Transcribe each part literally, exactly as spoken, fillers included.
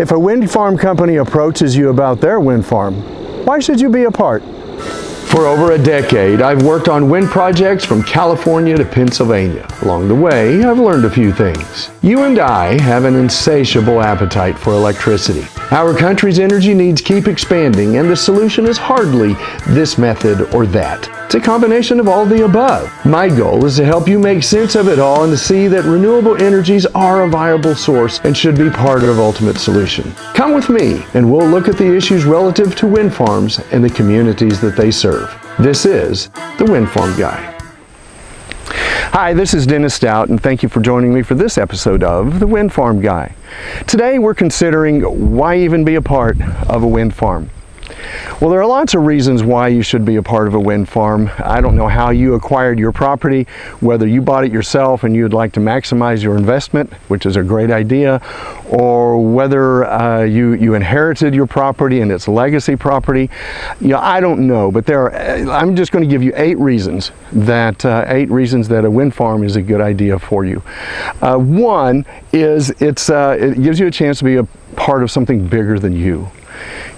If a wind farm company approaches you about their wind farm, why should you be a part? For over a decade, I've worked on wind projects from California to Pennsylvania. Along the way, I've learned a few things. You and I have an insatiable appetite for electricity. Our country's energy needs keep expanding, and the solution is hardly this method or that. It's a combination of all the above. My goal is to help you make sense of it all and to see that renewable energies are a viable source and should be part of the ultimate solution. Come with me, and we'll look at the issues relative to wind farms and the communities that they serve. This is The Wind Farm Guy. Hi, this is Dennis Stout, and thank you for joining me for this episode of The Wind Farm Guy. Today we're considering why even be a part of a wind farm. Well, there are lots of reasons why you should be a part of a wind farm. I don't know how you acquired your property, whether you bought it yourself and you'd like to maximize your investment, which is a great idea, or whether uh, you, you inherited your property and it's legacy property. You know, I don't know, but there are, I'm just going to give you eight reasons that, uh, eight reasons that a wind farm is a good idea for you. Uh, one is it's, uh, it gives you a chance to be a part of something bigger than you.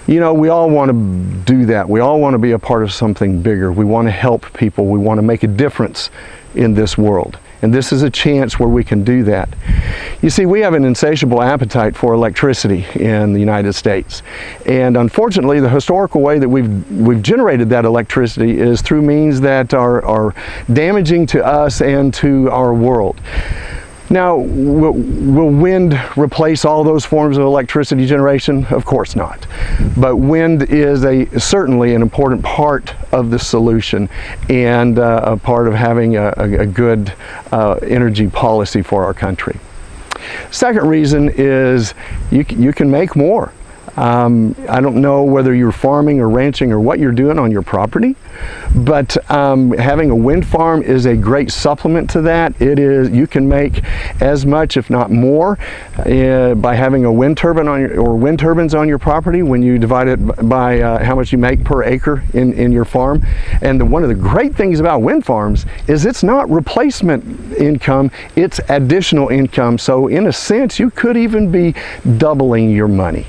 You know, we all want to do that. We all want to be a part of something bigger. We want to help people. We want to make a difference in this world. And this is a chance where we can do that. You see, we have an insatiable appetite for electricity in the United States. And unfortunately, the historical way that we've, we've generated that electricity is through means that are, are damaging to us and to our world. Now, will wind replace all those forms of electricity generation? Of course not. But wind is a certainly an important part of the solution and uh, a part of having a, a good uh, energy policy for our country. Second reason is you, you can make more. Um, I don't know whether you're farming or ranching or what you're doing on your property, but um, having a wind farm is a great supplement to that. It is, you can make as much, if not more, uh, by having a wind turbine on your, or wind turbines on your property when you divide it by uh, how much you make per acre in, in your farm. And the, one of the great things about wind farms is it's not replacement income, it's additional income. So in a sense, you could even be doubling your money.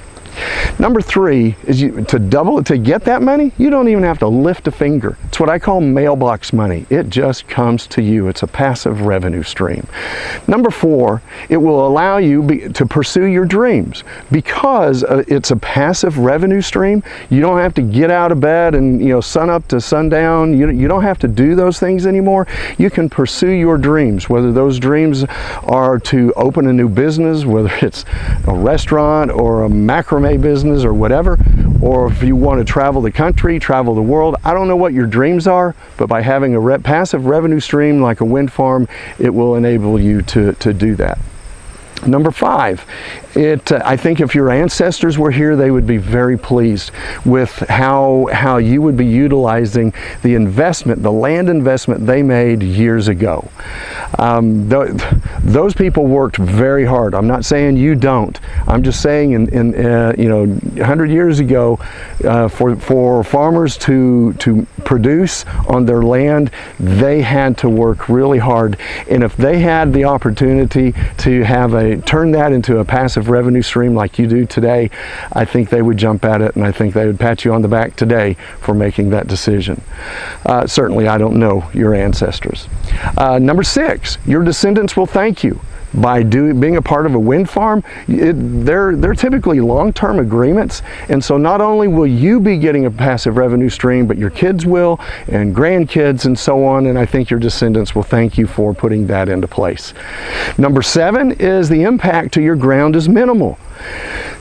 Number three is you, to double to get that money, you don't even have to lift a finger. It's what I call mailbox money. It just comes to you. It's a passive revenue stream. Number four, it will allow you be, to pursue your dreams because uh, it's a passive revenue stream. You don't have to get out of bed and, you know, sun up to sundown. You, you don't have to do those things anymore. You can pursue your dreams, whether those dreams are to open a new business, whether it's a restaurant or a macrame business or whatever, or if you want to travel the country, travel the world. I don't know what your dreams are, but by having a re- passive revenue stream like a wind farm, it will enable you to, to do that. Number five, it, uh, I think if your ancestors were here, they would be very pleased with how, how you would be utilizing the investment, the land investment they made years ago. Um, th those people worked very hard. I'm not saying you don't. I'm just saying in, in uh, you know, one hundred years ago, uh, for, for farmers to, to produce on their land, they had to work really hard. And if they had the opportunity to have a turn that into a passive revenue stream like you do today, I think they would jump at it, and I think they would pat you on the back today for making that decision. Uh, certainly, I don't know your ancestors. Uh, number six, your descendants will thank you. By doing, being a part of a wind farm, it, they're, they're typically long-term agreements, and so not only will you be getting a passive revenue stream, but your kids will, and grandkids, and so on, and I think your descendants will thank you for putting that into place. Number seven is the impact to your ground is minimal.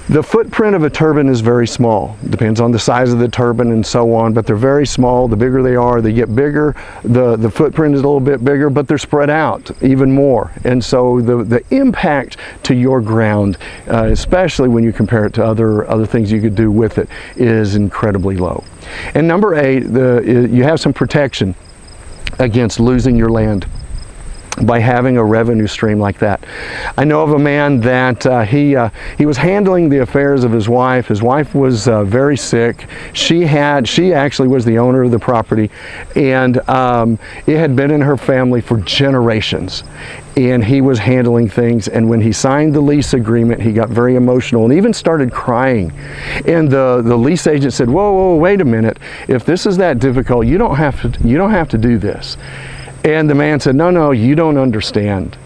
The footprint of a turbine is very small. Depends on the size of the turbine and so on, but they're very small. The bigger they are, they get bigger. The, the footprint is a little bit bigger, but they're spread out even more. And so the, the impact to your ground, uh, especially when you compare it to other, other things you could do with it, is incredibly low. And number eight, the, you have some protection against losing your land. by having a revenue stream like that. I know of a man that uh, he uh, he was handling the affairs of his wife. His wife was uh, very sick. She had she actually was the owner of the property, and um, it had been in her family for generations. And he was handling things, and when he signed the lease agreement, he got very emotional and even started crying. And the the lease agent said, "Whoa, whoa, wait a minute! If this is that difficult, you don't have to you don't have to do this." And the man said, no, no, you don't understand.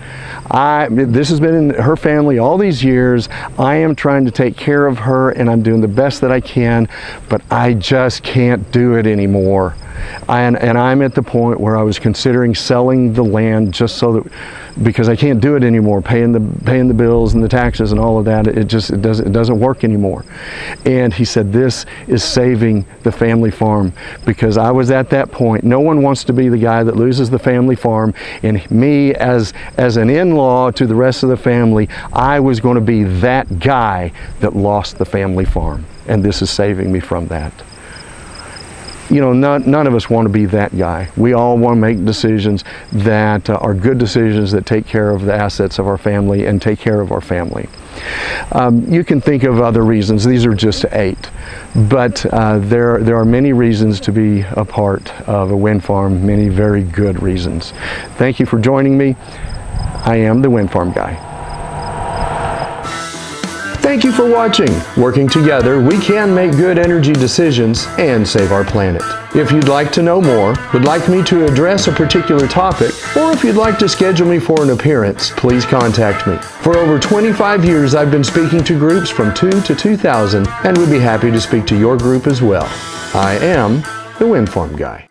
I, this has been in her family all these years. I am trying to take care of her, and I'm doing the best that I can, but I just can't do it anymore. And, and I'm at the point where I was considering selling the land just so that, because I can't do it anymore, paying the, paying the bills and the taxes and all of that. It just it doesn't, it doesn't work anymore. And he said, this is saving the family farm, because I was at that point. No one wants to be the guy that loses the family farm, and me as, as an in-law to the rest of the family, I was going to be that guy that lost the family farm, and this is saving me from that. You know, none, none of us want to be that guy. We all want to make decisions that uh, are good decisions that take care of the assets of our family and take care of our family. Um, you can think of other reasons. These are just eight, but uh, there, there are many reasons to be a part of a wind farm, many very good reasons. Thank you for joining me. I am the Wind Farm Guy. Thank you for watching. Working together, we can make good energy decisions and save our planet. If you'd like to know more, would like me to address a particular topic, or if you'd like to schedule me for an appearance, please contact me. For over twenty-five years, I've been speaking to groups from two to two thousand, and would be happy to speak to your group as well. I am the Wind Farm Guy.